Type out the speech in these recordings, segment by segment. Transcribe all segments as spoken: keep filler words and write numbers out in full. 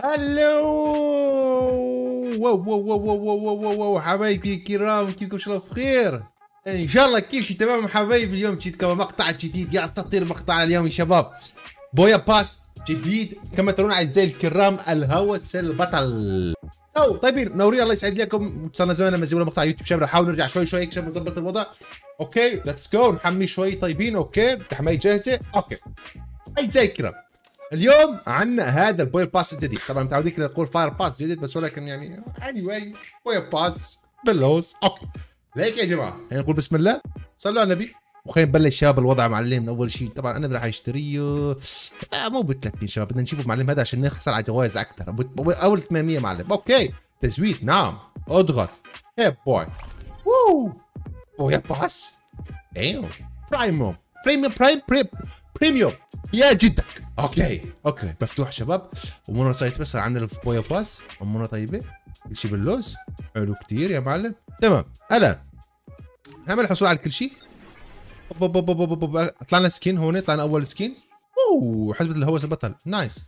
هلو واو واو واو واو واو واو حبايبي الكرام، كيفكم؟ ان شاء الله بخير، ان شاء الله كل شيء تمام حبايبي. اليوم جيتكم مقطع جديد يا اساطير. مقطعنا اليوم يا شباب بويا باس جديد كما ترون اعزائي الكرام، الهوس البطل. او طيبين نوري، الله يسعد لكم. صرنا زمان ما نزلنا مقطع يوتيوب شباب، نحاول نرجع شوي شوي عشان نظبط الوضع. اوكي ليتس جو، نحمي شوي. طيبين اوكي، التحميه جاهزه. اوكي اعزائي الكرام، اليوم عندنا هذا البويل باس الجديد. طبعا متعودين نقول فاير باس جديد بس، ولكن يعني اني واي بويل باس بالهوس. اوكي ليك يا جماعه، خلينا نقول بسم الله، صلوا على النبي، وخلينا نبلش شباب الوضع معلمنا. اول شيء طبعا انا راح اشتريه آه مو ب ثلاثين شباب، بدنا نجيبه معلم هذا عشان نخسر على جوائز اكثر. اول ثمانمية معلم. اوكي تزويد، نعم اضغط. هي بوي وو بويل باس ايوه برايمو بريميوم برايم بريم بريميوم يا جدك. اوكي اوكي مفتوح شباب، امورنا صايت. بس عندنا البويا باس، امورنا طيبه، كل شيء باللوز، حلو كثير يا معلم. تمام الان نعمل حصول على كل شيء. طلعنا سكين هون، طلعنا اول سكين. اوه حسبة الهوس البطل، نايس.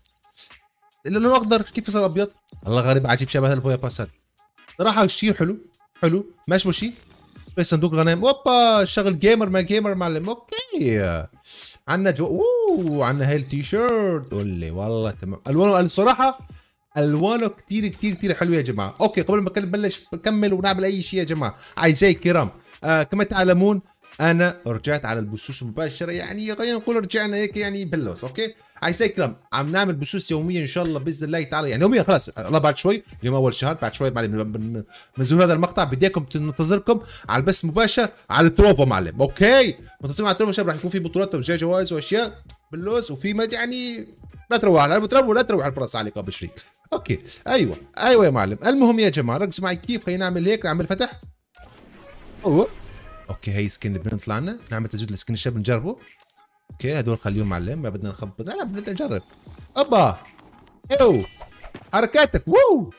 اللون الاخضر كيف صار ابيض؟ والله غريب عجيب شباب هذا البويا باس. صراحه شيء حلو حلو، ماشي ماشي. في صندوق غنائم، اوبا شغل جيمر ما جيمر معلم. اوكي عندنا جو، اوه عندنا هاي التيشيرت واللي والله تمام. الوانه الصراحه الوانه كثير كثير كثير حلوه يا جماعه. اوكي قبل ما نبلش نكمل ونعمل اي شيء يا جماعه اعزائي الكرام، آه كما تعلمون انا رجعت على البثوث المباشره، يعني خلينا نقول رجعنا هيك يعني باللوس. اوكي اعزائي الكرام، عم نعمل بثوث يوميا ان شاء الله باذن الله تعالى، يعني يوميا خلاص الله. بعد شوي اليوم اول شهر، بعد شوي معلم منزول هذا المقطع، بدي اياكم ننتظركم على البث مباشر على التروفو معلم. اوكي منتظرين على التروفو شباب، راح يكون في بطولات وجاي جوائز واشياء باللوس، وفي ما يعني لا تروح على التروفو، لا تروح على الفرص عليك ابو شريك. اوكي ايوه ايوه يا معلم. المهم يا جماعه ركزوا معي كيف خلينا نعمل هيك، نعمل فتح. اوه اوكي هي سكن بنطلع لنا، نعمل تزويد السكن الشاب نجربه. اوكي هدول خليهم معلم، ما بدنا نخبط، لا بدنا نجرب. اوبا يو حركاتك، وو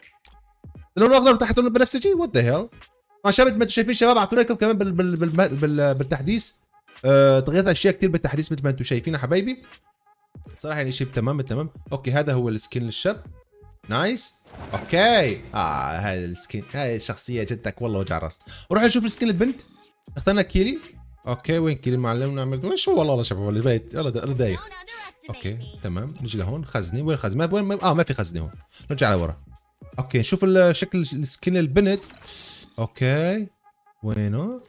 اللون الاخضر تحت اللون البنفسجي، وات ذا هيل. ما شباب انتم شايفين شباب، اعطونا لكم كمان بال بال بال بال بالتحديث، أه تغيرت اشياء كثير بالتحديث مثل ما انتم شايفين حبايبي. صراحه يعني شيء تمام تمام. اوكي هذا هو السكن للشاب، نايس. اوكي اه هذا السكن، هاي الشخصيه جدك والله وجع راس. وروح نشوف السكن البنت، اخترنا كيلي. اوكي وين كيلي معلم؟ نعمل وش والله والله شباب اللي بيت يلا دايخ. اوكي تمام نجي لهون، خزني وين خزني؟ وين اه ما في خزني هون، نرجع لورا. اوكي نشوف شكل السكن البنت. اوكي وينه؟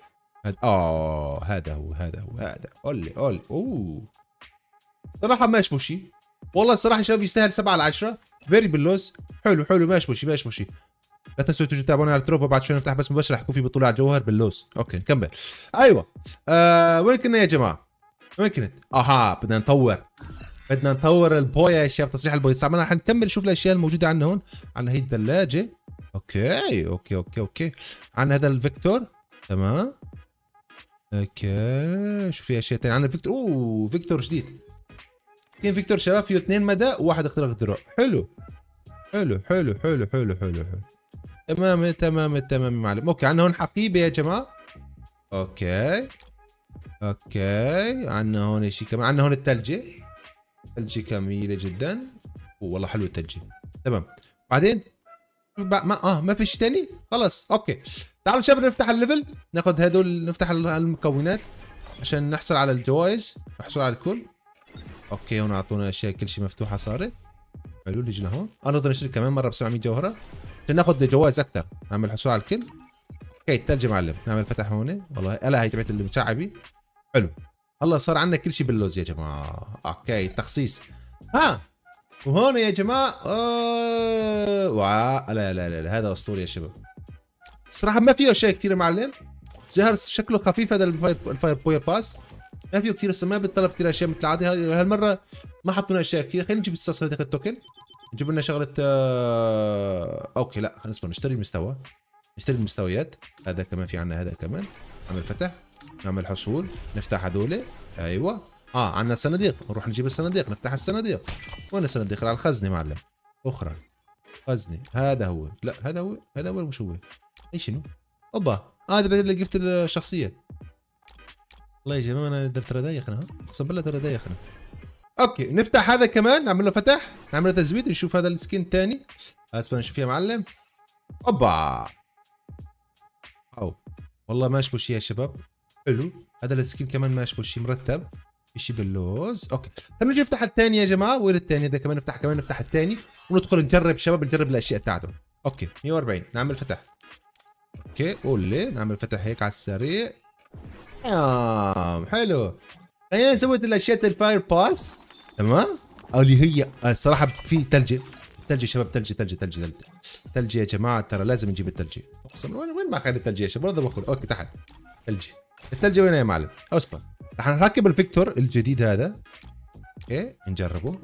هذا اه هذا هو هذا هو هذا قول قول. اوه صراحه ما يشبه شيء والله، الصراحه شباب يستاهل سبعة على عشرة، فيري باللوز، حلو حلو ما يشبه شيء ما يشبه شيء. لا تنسوا تجوا تتابعونا على التروبا، بعد شوي نفتح بس مباشر، رح يكون في بطولة على الجوهر باللوز. اوكي نكمل. ايوه آه وين كنا يا جماعه؟ وين كنت؟ اها بدنا نطور بدنا نطور البويا يا شباب، تصريح البويا. صعب رح نكمل نشوف الاشياء الموجوده عندنا هون. عندنا هي الثلاجه، اوكي اوكي اوكي اوكي. عندنا هذا الفيكتور تمام. اوكي شو في اشياء ثانيه عندنا؟ فيكتور، اوه فيكتور جديد. اثنين فيكتور شباب، فيه اثنين مدى وواحد اختراق دراع. حلو حلو حلو حلو حلو حلو حلو تمام تمام تمام معلم. اوكي عندنا هون حقيبه يا جماعه. اوكي اوكي عندنا هون شيء كمان، عندنا هون الثلجه، ثلجه كميله جدا والله حلو الثلجه تمام. بعدين ما اه ما في شيء ثاني خلص. اوكي تعالوا شباب نفتح الليفل، ناخذ هدول، نفتح المكونات عشان نحصل على الجوائز، نحصل على الكل. اوكي هون اعطونا اشياء كل شيء مفتوحه صارت حلو. نجي لهون انا نقدر نشتري كمان مره ب سبعمية جوهره عشان ناخذ جوائز اكثر. نعمل حصول على الكل. اوكي الثلج معلم، نعمل فتح هون والله. الا هي تبعت المشعبي حلو. هلا صار عندنا كل شيء باللوز يا جماعه. اوكي تخصيص ها، وهون يا جماعه اوه لا لا لا, لا. هذا اسطوري يا شباب، صراحه ما فيه اشياء كثير معلم. زهر شكله خفيف هذا الفاير بويا باس، ما فيه كثير ما بتطلب كثير اشياء مثل العاده. هالمره ما حطونا اشياء كثير. خلينا نجيب السلسله تاعت التوكن، نجيب لنا شغله. اوكي لا خلينا نسمع، نشتري المستوى، نشتري المستويات. هذا كمان في عندنا، هذا كمان نعمل فتح، نعمل حصول، نفتح هذول. ايوه اه عندنا صناديق، نروح نجيب الصناديق، نفتح الصناديق. وين الصناديق؟ على الخزنه معلم، اخرى خزنه. هذا هو لا هذا هو هذا هو مش هو اي شنو. اوبا اه هذا اللي جبت الشخصيه. والله يا جماعه انا درت ردايخنا، اقسم بالله درت ردايخنا. اوكي نفتح هذا كمان، نعمل له فتح، نعمل له تزويد، نشوف هذا السكين تاني. اسف نشوف يا معلم. اوبا او والله ما اشبه شيء يا شباب. حلو هذا السكين كمان ما اشبه شيء، مرتب شيء باللوز. اوكي خلينا نجي نفتح الثاني يا جماعه، وين الثاني ده كمان نفتح، كمان نفتح الثاني وندخل نجرب شباب، نجرب الاشياء بتاعته. اوكي مية وأربعين نعمل فتح. اوكي اولي نعمل فتح هيك على السريع. تمام حلو. خلينا نسوي الاشياء الفاير باس تمام، او اللي هي الصراحه في ثلج، ثلج يا شباب، ثلج ثلج ثلج ثلج يا جماعه، ترى لازم نجيب الثلج. اقسم وين وين ما كان الثلج يا شباب، برضه باخذ. اوكي تحت ثلج، الثلج وين يا معلم؟ اصبر رح نركب الفيكتور الجديد هذا. اوكي نجربه،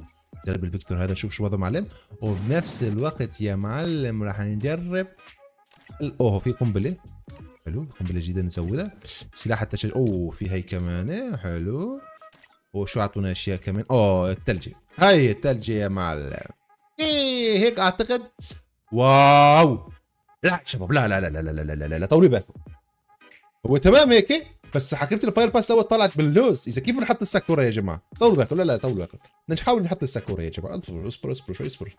نجرب الفيكتور هذا نشوف شو وضعه معلم. وبنفس الوقت يا معلم راح نجرب اوه في قنبله. حلو قنبله جديده نسويها، سلاح التشجيع. اوه في هي كمان حلو. وشو اعطونا اشياء كمان؟ اوه الثلج، هي الثلج يا معلم. ايه هيك اعتقد. واو لا شباب لا لا لا لا لا لا لا لا طولي بالكم، هو تمام هيك بس حكيمه الفاير باس دوت طلعت باللوز. اذا كيف نحط الساكورا يا جماعه؟ طولوا بالكم، لا لا طولوا بالكم، بدنا نحاول نحط الساكورا يا جماعه. اصبروا اصبروا اصبروا شوي اصبروا.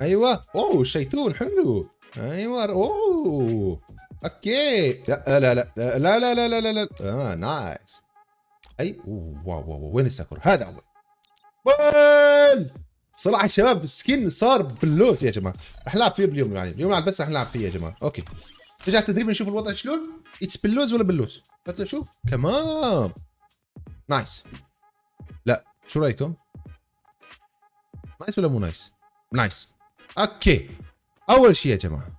ايوه اوه الشيتون حلو. ايوه اوه اوكي لا لا لا لا لا لا لا لا لا اه نايس. اي اوه واو واو وين الساكورا؟ هذا اول وين صراحه الشباب السكين صار باللوز يا جماعه. رح نلعب فيه باليوم يعني، اليوم بس رح نلعب فيه يا جماعه. اوكي رجع التدريب نشوف الوضع شلون، اتس باللوز ولا باللوز؟ هات شوف كمان نايس. لا شو رايكم؟ نايس ولا مو نايس؟ نايس. اوكي اول شيء يا جماعه،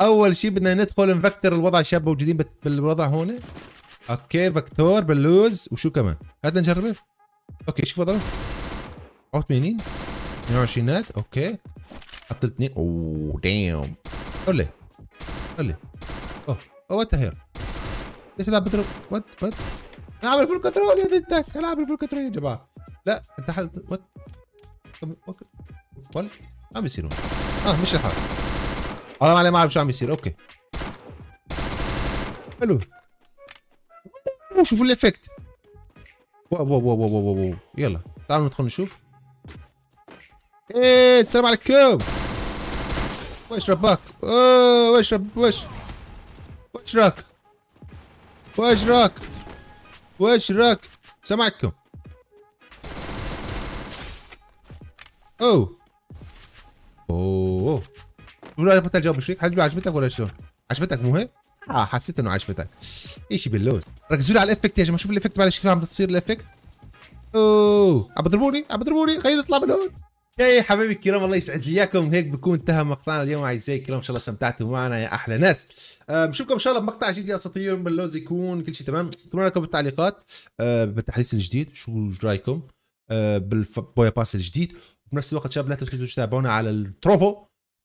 اول شيء بدنا ندخل نفكتر الوضع. شباب موجودين بالوضع هون. اوكي فكتور باللوز وشو كمان؟ هات نجربه. اوكي شوف وضعه ثمانين اثنين وعشرين هناك. اوكي حط الاثنين. اوه دايم قول لي اوه اوه وات هير. ليش العب بضرب؟ وات وات انا عامل فول كنترول يا دتك، انا عامل فول كنترول يا جماعه. لا انت حل وات وات عم يصير اه مش الحال والله معلم، ما اعرف شو عم يصير. اوكي حلو شوفوا الافكت. واو واو واو واو واو يلا تعالوا ندخل نشوف. ايه السلام عليكم. وش ربك؟ اوه وش رب وش وش راك؟ وش راك؟ وش راك؟ سمعكم؟ اوه اوه شو رايك بطل جاوب شريك؟ هل عجبتك ولا شلون؟ عجبتك مو هيك؟ اه حسيت انه عجبتك. شيء باللوز. ركزوا لي على الافكت يا جماعه، شوفوا الافكت معلش كيف عم بتصير الافكت. اوه عم بضربوني عم بضربوني، خليني اطلع من هون. يا حبايبي الكرام الله يسعد لي اياكم، هيك بكون انتهى مقطعنا اليوم اعزائي الكرام، ان شاء الله استمتعتوا معنا يا احلى ناس. بشوفكم ان شاء الله بمقطع جديد يا اساطير باللوز، يكون كل شيء تمام. اكتبوا لكم بالتعليقات أه بالتحديث الجديد شو رايكم أه بالبويا باس الجديد. وبنفس الوقت شباب لا تنسوا تتابعونا على التروفو،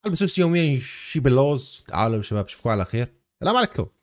البسوس يوميا شي باللوز. تعالوا شباب اشوفكم على خير، السلام عليكم.